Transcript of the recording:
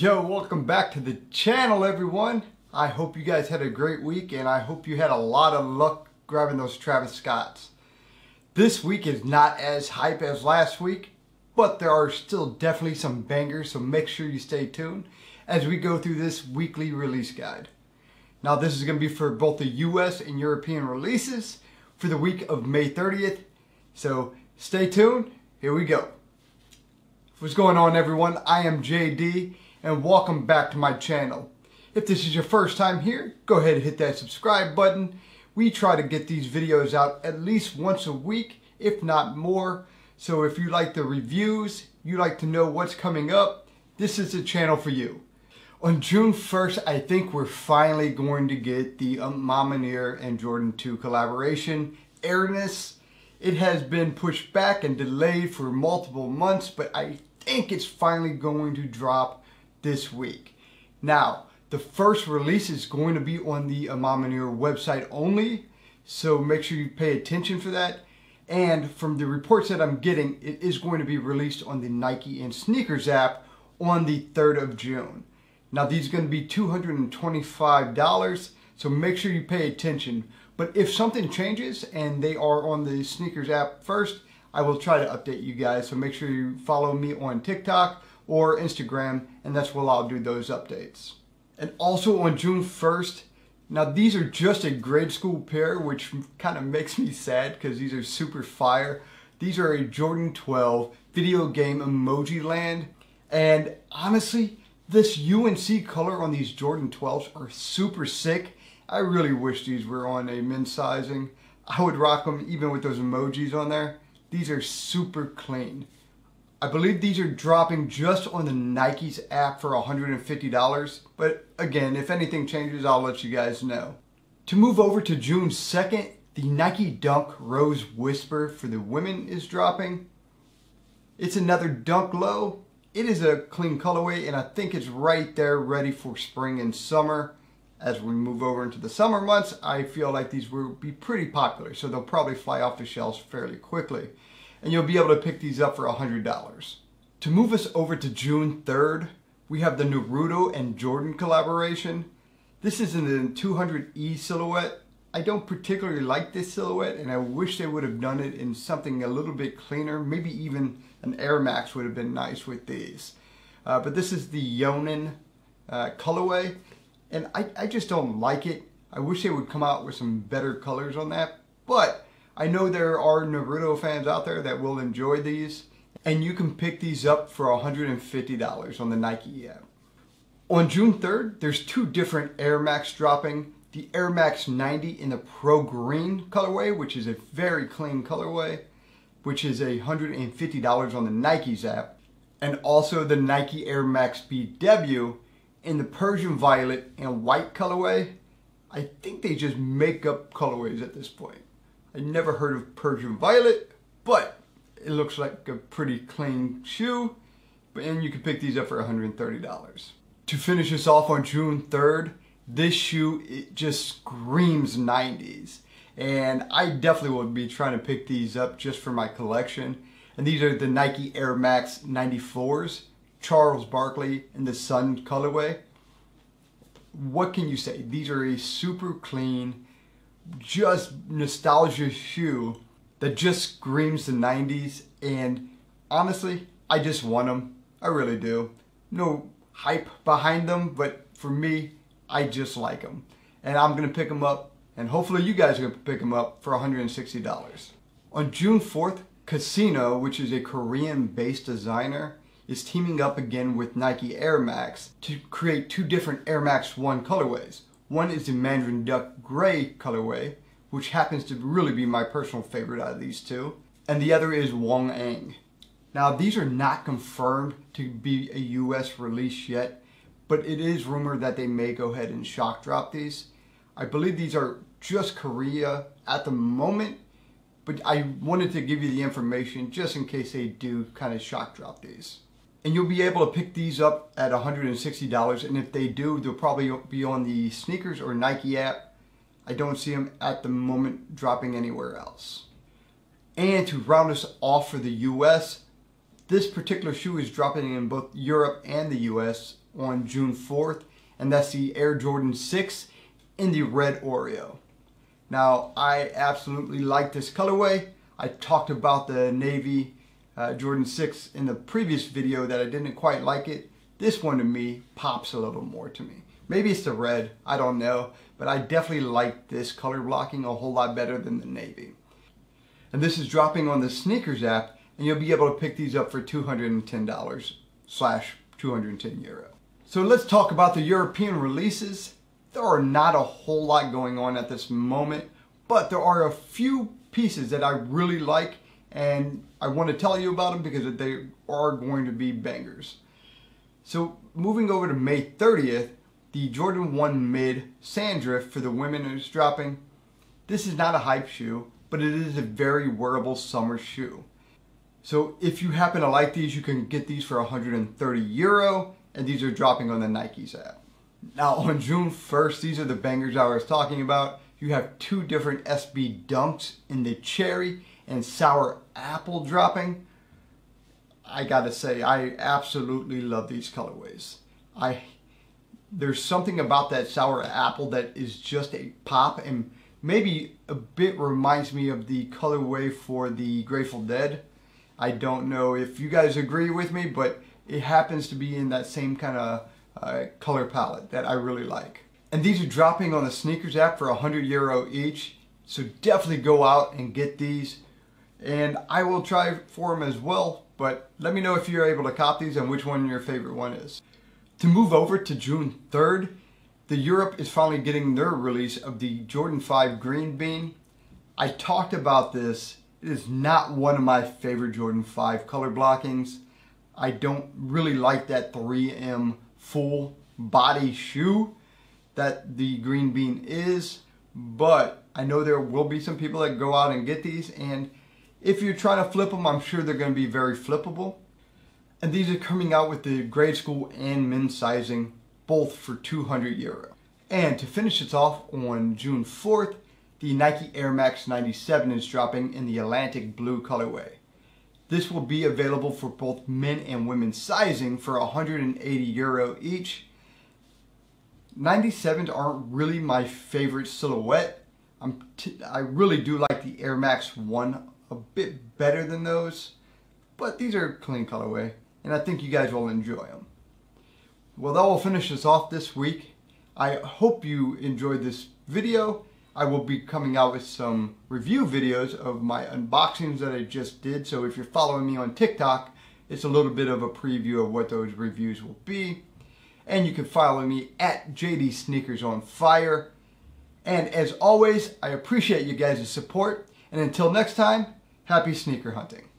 Yo, welcome back to the channel, everyone. I hope you guys had a great week, and I hope you had a lot of luck grabbing those Travis Scotts. This week is not as hype as last week, but there are still definitely some bangers, so make sure you stay tuned as we go through this weekly release guide. Now, this is going to be for both the US and European releases for the week of May 30th, so stay tuned. Here we go. What's going on, everyone? I am JD, and welcome back to my channel. If this is your first time here, go ahead and hit that subscribe button. We try to get these videos out at least once a week, if not more. So if you like the reviews, you like to know what's coming up, this is the channel for you. On June 1st, I think we're finally going to get the A Ma Manière and Jordan 2 collaboration, Airness. It has been pushed back and delayed for multiple months, but I think it's finally going to drop this week. Now, the first release is going to be on the A Ma Manière website only, so make sure you pay attention for that. And from the reports that I'm getting, it is going to be released on the Nike and Sneakers app on the 3rd of June. Now, these are going to be $225, so make sure you pay attention. But if something changes and they are on the Sneakers app first, I will try to update you guys. So make sure you follow me on TikTok or Instagram, and that's where I'll do those updates. And also on June 1st, now these are just a grade school pair, which kind of makes me sad because these are super fire. These are a Jordan 12 video game emoji land. And honestly, this UNC color on these Jordan 12s are super sick. I really wish these were on a men's sizing. I would rock them even with those emojis on there. These are super clean. I believe these are dropping just on the Nike's app for $150. But again, if anything changes, I'll let you guys know. To move over to June 2nd, the Nike Dunk Rose Whisper for the women is dropping. It's another Dunk Low. It is a clean colorway, and I think it's right there ready for spring and summer. As we move over into the summer months, I feel like these will be pretty popular, so they'll probably fly off the shelves fairly quickly. And you'll be able to pick these up for $100. To move us over to June 3rd, we have the Naruto and Jordan collaboration. This is in the 200E silhouette. I don't particularly like this silhouette, and I wish they would have done it in something a little bit cleaner. Maybe even an Air Max would have been nice with these. But this is the Yonin colorway. And I just don't like it. I wish they would come out with some better colors on that. But I know there are Naruto fans out there that will enjoy these. And you can pick these up for $150 on the Nike app. On June 3rd, there's two different Air Max dropping. The Air Max 90 in the Pro Green colorway, which is a very clean colorway, which is $150 on the Nike's app. And also the Nike Air Max BW in the Persian Violet and White colorway. I think they just make up colorways at this point. I never heard of Persian Violet, but it looks like a pretty clean shoe. And you can pick these up for $130. To finish us off on June 3rd, this shoe, it just screams 90s. And I definitely will be trying to pick these up just for my collection. And these are the Nike Air Max 94s. Charles Barkley in the Sun colorway. What can you say? These are a super clean, just nostalgia shoe that just screams the 90s. And honestly, I just want them. I really do. No hype behind them, but for me, I just like them. And I'm going to pick them up, and hopefully you guys are going to pick them up for $160. On June 4th, Casino, which is a Korean-based designer, is teaming up again with Nike Air Max to create two different Air Max 1 colorways. One is the Mandarin Duck Gray colorway, which happens to really be my personal favorite out of these two. And the other is Wong Ang. Now, these are not confirmed to be a US release yet, but it is rumored that they may go ahead and shock drop these. I believe these are just Korea at the moment, but I wanted to give you the information just in case they do kind of shock drop these. And you'll be able to pick these up at $160, and if they do, they'll probably be on the Sneakers or Nike app. I don't see them at the moment dropping anywhere else. And to round us off for the US, This particular shoe is dropping in both Europe and the US on June 4th, and that's the Air Jordan 6 in the red Oreo. Now, I absolutely like this colorway. I talked about the navy Jordan 6 in the previous video that I didn't quite like it. This one to me pops a little more to me. Maybe it's the red, I don't know, but I definitely like this color blocking a whole lot better than the navy. And this is dropping on the Sneakers app, and you'll be able to pick these up for $210/€210. So let's talk about the European releases. There are not a whole lot going on at this moment, but there are a few pieces that I really like, and I want to tell you about them because they are going to be bangers. So moving over to May 30th, the Jordan 1 Mid Sandrift for the women is dropping. This is not a hype shoe, but it is a very wearable summer shoe. So if you happen to like these, you can get these for €130, and these are dropping on the Nike's app. Now on June 1st, these are the bangers I was talking about. You have two different SB dumps in the Cherry and Sour Apple dropping. I gotta say, I absolutely love these colorways. There's something about that Sour Apple that is just a pop, and maybe a bit reminds me of the colorway for the Grateful Dead. I don't know if you guys agree with me, but it happens to be in that same kind of color palette that I really like. And these are dropping on the Sneakers app for €100 each. So definitely go out and get these. And I will try for them as well, but let me know if you're able to cop these and which one your favorite one is. To move over to June 3rd, the Europe is finally getting their release of the Jordan 5 Green Bean. I talked about this. It is not one of my favorite Jordan 5 color blockings. I don't really like that 3M full body shoe that the Green Bean is, but I know there will be some people that go out and get these, and if you're trying to flip them, I'm sure they're going to be very flippable. And these are coming out with the grade school and men's sizing, both for €200. And to finish this off on June 4th, the Nike Air Max 97 is dropping in the Atlantic Blue colorway. This will be available for both men and women's sizing for €180 each. 97s aren't really my favorite silhouette. I really do like the Air Max 1 a bit better than those, but these are clean colorway, and I think you guys will enjoy them. Well, that will finish us off this week. I hope you enjoyed this video. I will be coming out with some review videos of my unboxings that I just did. So if you're following me on TikTok, it's a little bit of a preview of what those reviews will be. And you can follow me at JD Sneakers on Fire. And as always, I appreciate you guys' support. And until next time, happy sneaker hunting.